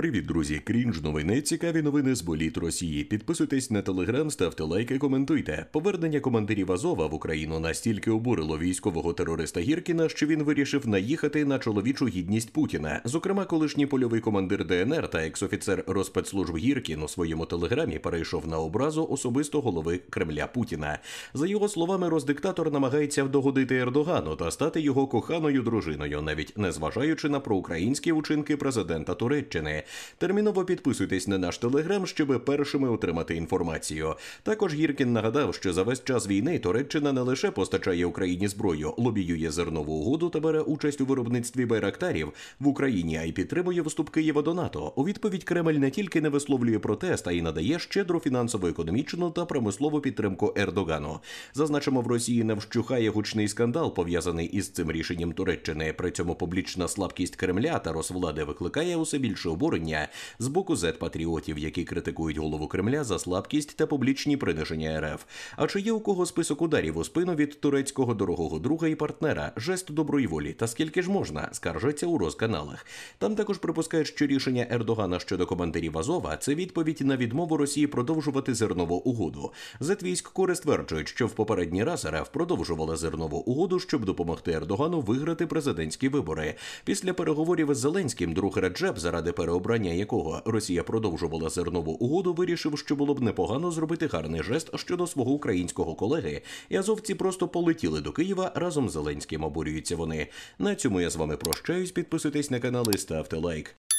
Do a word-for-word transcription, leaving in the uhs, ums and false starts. Привіт, друзі! Крінж новини, цікаві новини з боліт Росії. Підписуйтесь на телеграм, ставте лайки, коментуйте. Повернення командирів Азова в Україну настільки обурило військового терориста Гіркіна, що він вирішив наїхати на чоловічу гідність Путіна. Зокрема, колишній польовий командир ДНР та екс-офіцер розпецслужб Гіркін у своєму телеграмі перейшов на образу особисто голови Кремля Путіна. За його словами, роздиктатор намагається догодити Ердогану та стати його коханою дружиною, навіть не зважаючи на проукраїнські вчинки президента Туреччини. Терміново підписуйтесь на наш телеграм, щоб першими отримати інформацію. Також Гіркін нагадав, що за весь час війни Туреччина не лише постачає Україні зброю, лобіює зернову угоду та бере участь у виробництві байрактарів в Україні, а й підтримує вступ Києва до НАТО. У відповідь Кремль не тільки не висловлює протест, а й надає щедру фінансово-економічну та промислову підтримку Ердогану. Зазначимо, в Росії не вщухає гучний скандал, пов'язаний із цим рішенням Туреччини. При цьому публічна слабкість Кремля та розвлади викликає усе більше обурення з боку зет-патріотів, які критикують голову Кремля за слабкість та публічні приниження РФ. А чи є у кого список ударів у спину від турецького дорогого друга і партнера? Жест доброї волі. Та скільки ж можна? Скаржаться у розканалах. Там також припускають, що рішення Ердогана щодо командирів Азова – це відповідь на відмову Росії продовжувати зернову угоду. Зет-військ КОРи стверджують, що в попередній раз РФ продовжувала зернову угоду, щоб допомогти Ердогану виграти президентські вибори. Після переговорів із Зеленським друг Раджеб, заради переобрання якого Росія продовжувала зернову угоду, вирішив, що було б непогано зробити гарний жест щодо свого українського колеги, і азовці просто полетіли до Києва разом з Зеленським, обурюються вони. На цьому я з вами прощаюсь, підписуйтесь на канал і ставте лайк.